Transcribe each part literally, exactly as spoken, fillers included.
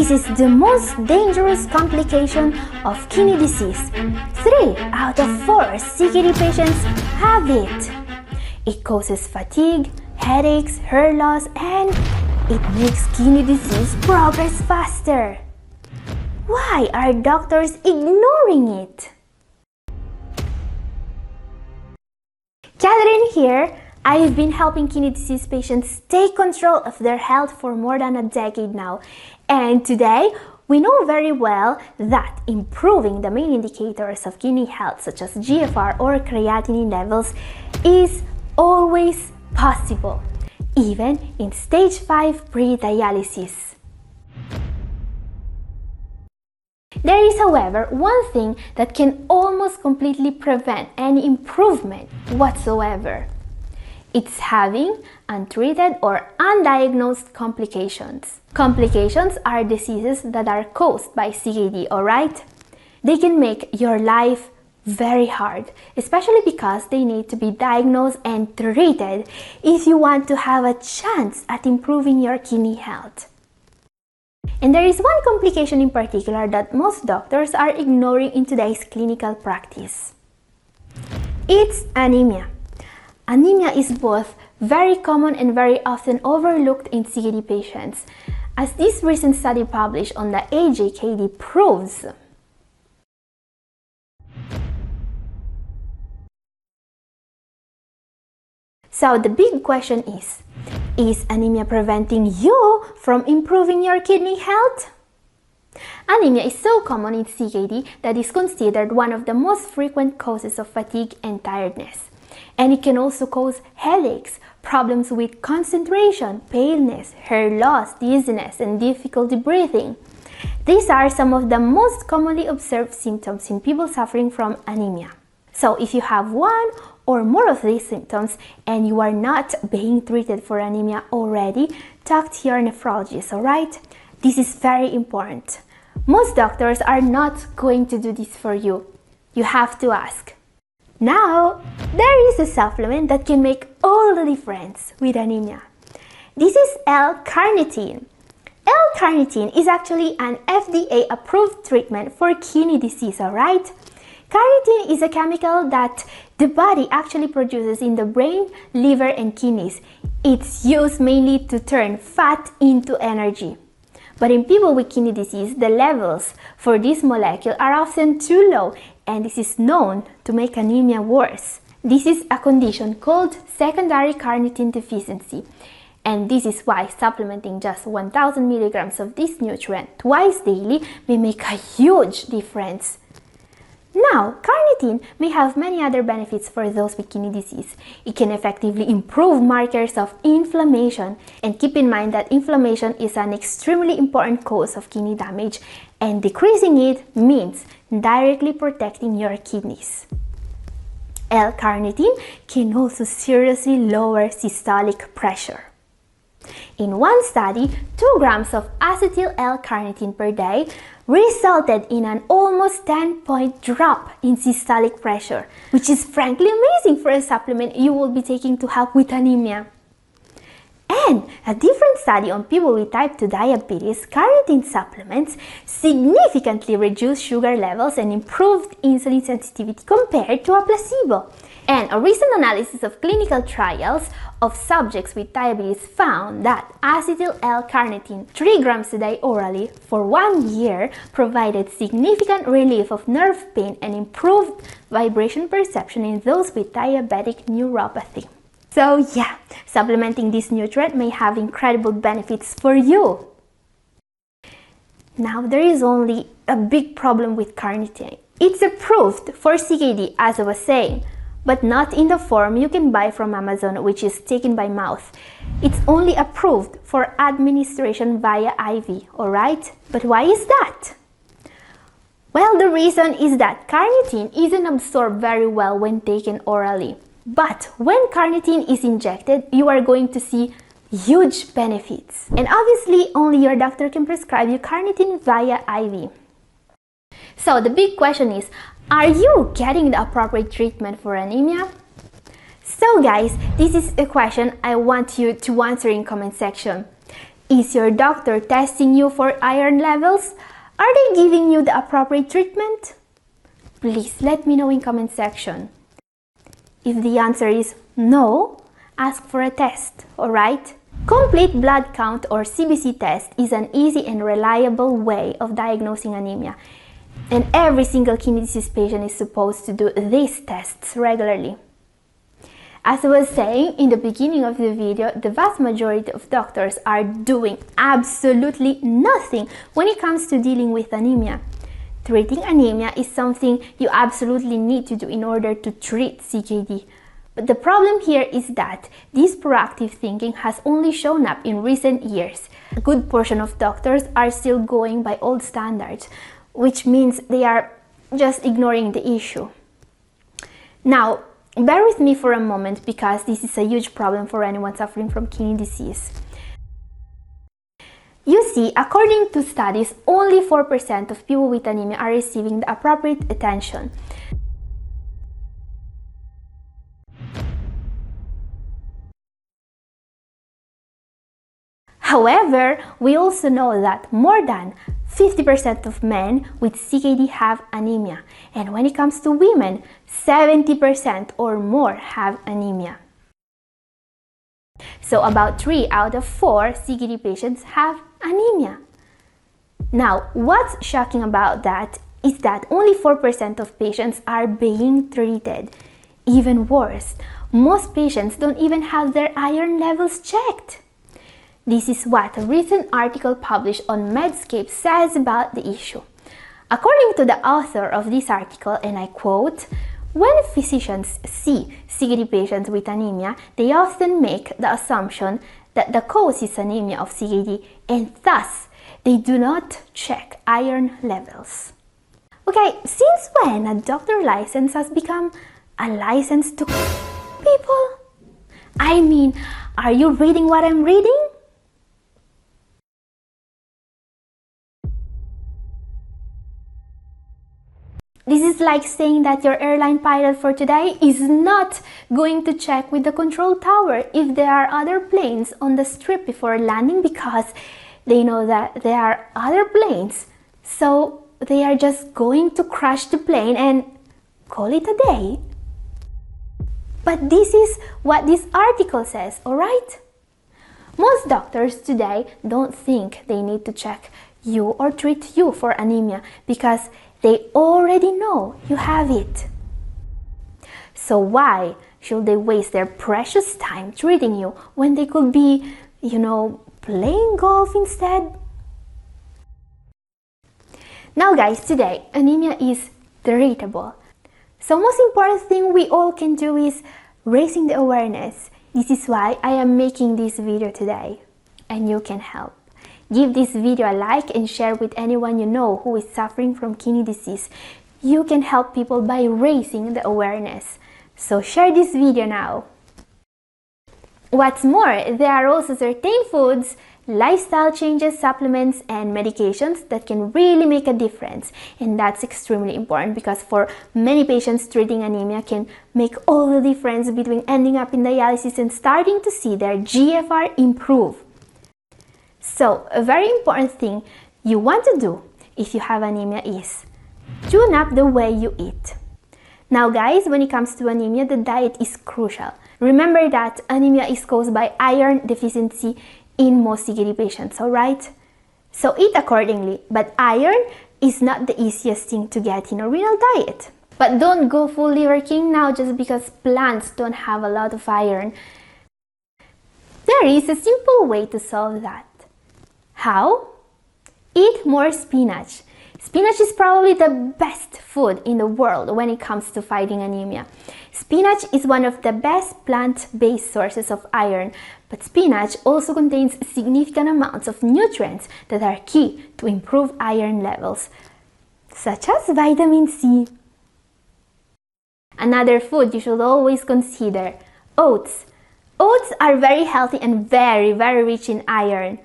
This is the most dangerous complication of kidney disease. three out of four C K D patients have it. It causes fatigue, headaches, hair loss, and it makes kidney disease progress faster. Why are doctors ignoring it? Catherine here. I have been helping kidney disease patients take control of their health for more than a decade now. And today, we know very well that improving the main indicators of kidney health, such as G F R or creatinine levels, is always possible, even in stage five pre-dialysis. There is, however, one thing that can almost completely prevent any improvement whatsoever. It's having untreated or undiagnosed complications. Complications are diseases that are caused by C K D, alright? They can make your life very hard, especially because they need to be diagnosed and treated if you want to have a chance at improving your kidney health. And there is one complication in particular that most doctors are ignoring in today's clinical practice. It's anemia. Anemia is both very common and very often overlooked in C K D patients, as this recent study published on the A J K D proves. So the big question is, is anemia preventing you from improving your kidney health? Anemia is so common in C K D that it's considered one of the most frequent causes of fatigue and tiredness. And it can also cause headaches, problems with concentration, paleness, hair loss, dizziness, and difficulty breathing. These are some of the most commonly observed symptoms in people suffering from anemia. So if you have one or more of these symptoms and you are not being treated for anemia already, talk to your nephrologist, alright? This is very important. Most doctors are not going to do this for you. You have to ask. Now, there is a supplement that can make all the difference with anemia. This is L carnitine. L carnitine is actually an F D A-approved treatment for kidney disease, alright? Carnitine is a chemical that the body actually produces in the brain, liver, and kidneys. It's used mainly to turn fat into energy. But in people with kidney disease, the levels for this molecule are often too low, and this is known to make anemia worse. This is a condition called secondary carnitine deficiency, and this is why supplementing just one thousand milligrams of this nutrient twice daily may make a huge difference. Now, carnitine may have many other benefits for those with kidney disease. It can effectively improve markers of inflammation, and keep in mind that inflammation is an extremely important cause of kidney damage, and decreasing it means directly protecting your kidneys. L carnitine can also seriously lower systolic pressure. In one study, two grams of acetyl L carnitine per day resulted in an almost ten point drop in systolic pressure, which is frankly amazing for a supplement you will be taking to help with anemia. And a different study on people with type two diabetes, carnitine supplements significantly reduced sugar levels and improved insulin sensitivity compared to a placebo. And a recent analysis of clinical trials of subjects with diabetes found that acetyl L carnitine, three grams a day orally for one year, provided significant relief of nerve pain and improved vibration perception in those with diabetic neuropathy. So yeah, supplementing this nutrient may have incredible benefits for you. Now, there is only a big problem with carnitine. It's approved for C K D, as I was saying, but not in the form you can buy from Amazon, which is taken by mouth. It's only approved for administration via I V, alright? But why is that? Well, the reason is that carnitine isn't absorbed very well when taken orally. But when carnitine is injected, you are going to see huge benefits. And obviously, only your doctor can prescribe you carnitine via I V. So the big question is, are you getting the appropriate treatment for anemia? So guys, this is a question I want you to answer in comment section. Is your doctor testing you for iron levels? Are they giving you the appropriate treatment? Please let me know in comment section. If the answer is no, ask for a test, alright? Complete blood count or C B C test is an easy and reliable way of diagnosing anemia. And every single kidney disease patient is supposed to do these tests regularly. As I was saying in the beginning of the video, the vast majority of doctors are doing absolutely nothing when it comes to dealing with anemia. Treating anemia is something you absolutely need to do in order to treat C K D. But the problem here is that this proactive thinking has only shown up in recent years. A good portion of doctors are still going by old standards, which means they are just ignoring the issue. Now, bear with me for a moment because this is a huge problem for anyone suffering from kidney disease. You see, according to studies, only four percent of people with anemia are receiving the appropriate attention. However, we also know that more than fifty percent of men with C K D have anemia, and when it comes to women, seventy percent or more have anemia. So about three out of four C K D patients have anemia. Now, what's shocking about that is that only four percent of patients are being treated. Even worse, most patients don't even have their iron levels checked. This is what a recent article published on Medscape says about the issue. According to the author of this article, and I quote, "When physicians see C K D patients with anemia, they often make the assumption that the cause is anemia of C K D, and thus they do not check iron levels." Okay, since when a doctor license has become a license to people? I mean, are you reading what I'm reading? This is like saying that your airline pilot for today is not going to check with the control tower if there are other planes on the strip before landing because they know that there are other planes. So they are just going to crash the plane and call it a day. But this is what this article says, alright? Most doctors today don't think they need to check you or treat you for anemia because they already know you have it. So why should they waste their precious time treating you when they could be, you know, playing golf instead? Now guys, today anemia is treatable. So most important thing we all can do is raising the awareness. This is why I am making this video today, and you can help. Give this video a like and share with anyone you know who is suffering from kidney disease. You can help people by raising the awareness. So share this video now. What's more, there are also certain foods, lifestyle changes, supplements and medications that can really make a difference. And that's extremely important because for many patients, treating anemia can make all the difference between ending up in dialysis and starting to see their G F R improve. So, a very important thing you want to do if you have anemia is tune up the way you eat. Now guys, when it comes to anemia, the diet is crucial. Remember that anemia is caused by iron deficiency in most C K D patients, alright? So eat accordingly, but iron is not the easiest thing to get in a renal diet. But don't go full Liver King now just because plants don't have a lot of iron. There is a simple way to solve that. How? Eat more spinach. Spinach is probably the best food in the world when it comes to fighting anemia. Spinach is one of the best plant-based sources of iron, but spinach also contains significant amounts of nutrients that are key to improve iron levels, such as vitamin C. Another food you should always consider: oats. Oats are very healthy and very, very rich in iron.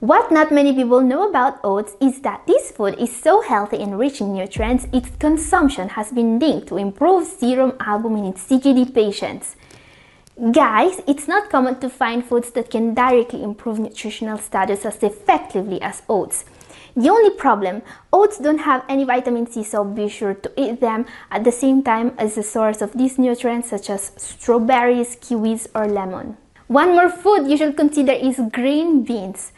What not many people know about oats is that this food is so healthy and rich in nutrients, its consumption has been linked to improved serum albumin in C K D patients. Guys, it's not common to find foods that can directly improve nutritional status as effectively as oats. The only problem, oats don't have any vitamin C, so be sure to eat them at the same time as the source of these nutrients such as strawberries, kiwis or lemon. One more food you should consider is green beans.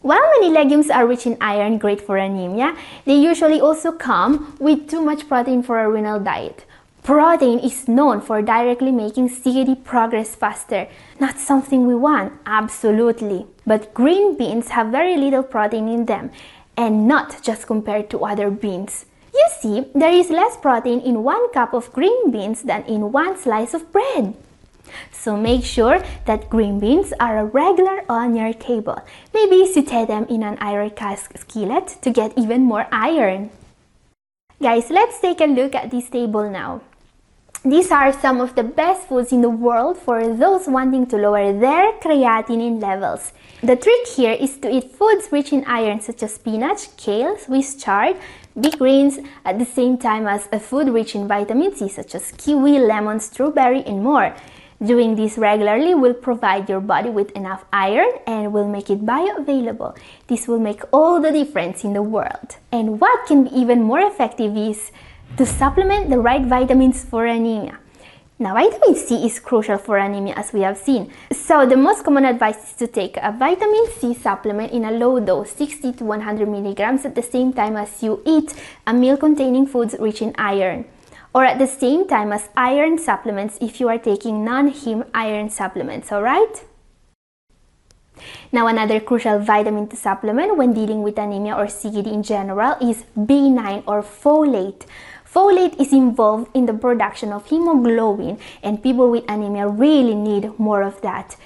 While many legumes are rich in iron, great for anemia, they usually also come with too much protein for a renal diet. Protein is known for directly making C K D progress faster. Not something we want, absolutely. But green beans have very little protein in them, and not just compared to other beans. You see, there is less protein in one cup of green beans than in one slice of bread. So make sure that green beans are a regular on your table. Maybe saute them in an iron cast skillet to get even more iron. Guys, let's take a look at this table now. These are some of the best foods in the world for those wanting to lower their creatinine levels. The trick here is to eat foods rich in iron such as spinach, kale, Swiss chard, big greens at the same time as a food rich in vitamin C such as kiwi, lemon, strawberry and more. Doing this regularly will provide your body with enough iron and will make it bioavailable. This will make all the difference in the world. And what can be even more effective is to supplement the right vitamins for anemia. Now, vitamin C is crucial for anemia as we have seen. So the most common advice is to take a vitamin C supplement in a low dose, sixty to one hundred milligrams, at the same time as you eat a meal containing foods rich in iron, or at the same time as iron supplements if you are taking non-heme iron supplements, alright? Now, another crucial vitamin to supplement when dealing with anemia or C K D in general is B nine or folate. Folate is involved in the production of hemoglobin, and people with anemia really need more of that.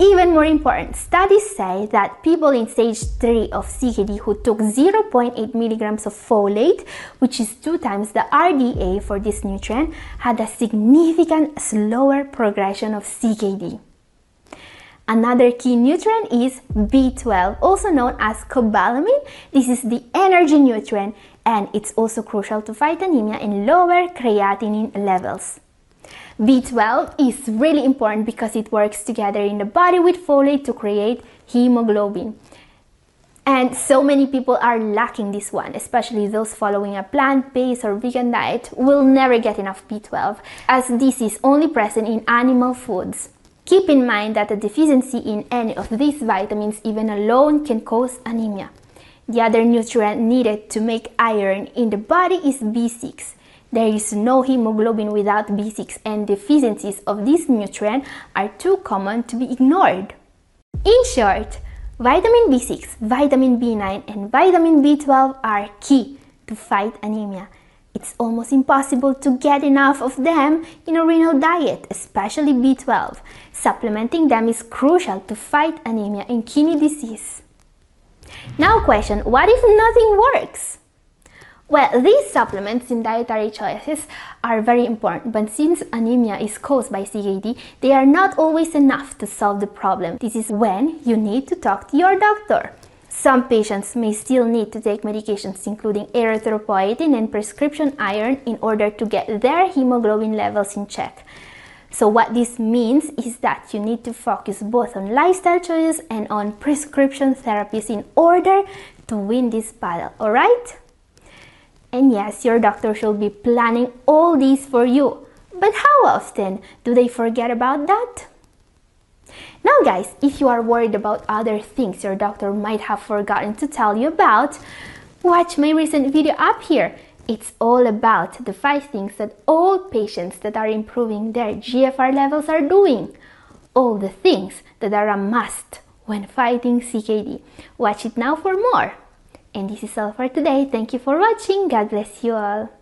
Even more important, studies say that people in stage three of C K D who took zero point eight milligrams of folate, which is two times the R D A for this nutrient, had a significant slower progression of C K D. Another key nutrient is B twelve, also known as cobalamin. This is the energy nutrient, and it's also crucial to fight anemia and lower creatinine levels. B twelve is really important because it works together in the body with folate to create hemoglobin. And so many people are lacking this one, especially those following a plant-based or vegan diet will never get enough B twelve, as this is only present in animal foods. Keep in mind that a deficiency in any of these vitamins even alone can cause anemia. The other nutrient needed to make iron in the body is B six. There is no hemoglobin without B six, and deficiencies of this nutrient are too common to be ignored. In short, vitamin B six, vitamin B nine, and vitamin B twelve are key to fight anemia. It's almost impossible to get enough of them in a renal diet, especially B twelve. Supplementing them is crucial to fight anemia and kidney disease. Now question, what if nothing works? Well, these supplements in dietary choices are very important, but since anemia is caused by C K D, they are not always enough to solve the problem. This is when you need to talk to your doctor. Some patients may still need to take medications including erythropoietin and prescription iron in order to get their hemoglobin levels in check. So what this means is that you need to focus both on lifestyle choices and on prescription therapies in order to win this battle, alright? And yes, your doctor should be planning all these for you. But how often do they forget about that? Now guys, if you are worried about other things your doctor might have forgotten to tell you about, watch my recent video up here. It's all about the five things that all patients that are improving their G F R levels are doing. All the things that are a must when fighting C K D. Watch it now for more. And this is all for today. Thank you for watching. God bless you all.